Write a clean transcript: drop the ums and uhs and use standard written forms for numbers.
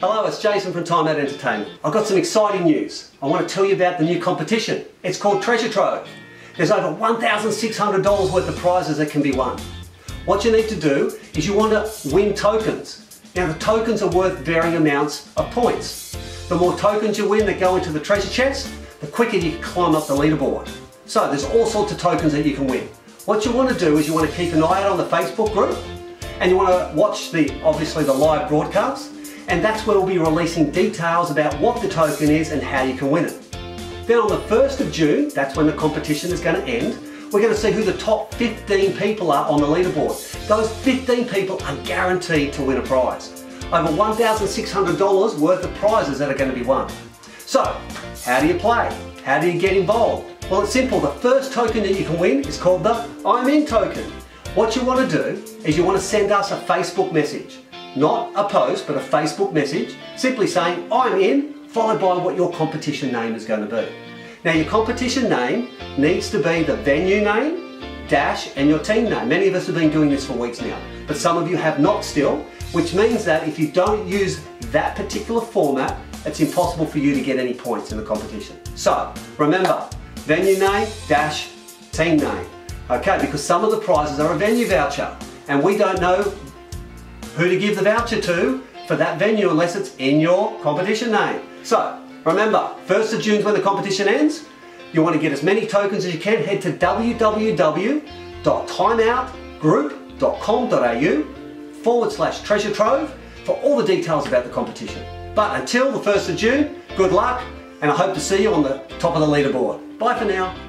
Hello, it's Jason from Time Out Entertainment. I've got some exciting news. I want to tell you about the new competition. It's called Treasure Trove. There's over $1,600 worth of prizes that can be won. What you need to do is you want to win tokens. Now the tokens are worth varying amounts of points. The more tokens you win that go into the treasure chest, the quicker you can climb up the leaderboard. So there's all sorts of tokens that you can win. What you want to do is you want to keep an eye out on the Facebook group, and you want to watch obviously the live broadcast. And that's where we'll be releasing details about what the token is and how you can win it. Then on the 1st of June, that's when the competition is going to end, we're going to see who the top 15 people are on the leaderboard. Those 15 people are guaranteed to win a prize. Over $1,600 worth of prizes that are going to be won. So, how do you play? How do you get involved? Well, it's simple. The first token that you can win is called the I'm In token. What you want to do is you want to send us a Facebook message. Not a post, but a Facebook message, simply saying I'm in, followed by what your competition name is going to be. Now your competition name needs to be the venue name, dash, and your team name. Many of us have been doing this for weeks now, but some of you have not still, which means that if you don't use that particular format, it's impossible for you to get any points in the competition. So remember, venue name, dash, team name. Okay, because some of the prizes are a venue voucher, and we don't know who to give the voucher to for that venue unless it's in your competition name. So remember, 1st of June is when the competition ends. You want to get as many tokens as you can. Head to www.timeoutgroup.com.au/treasure trove for all the details about the competition. But until the 1st of June, good luck, and I hope to see you on the top of the leaderboard. Bye for now.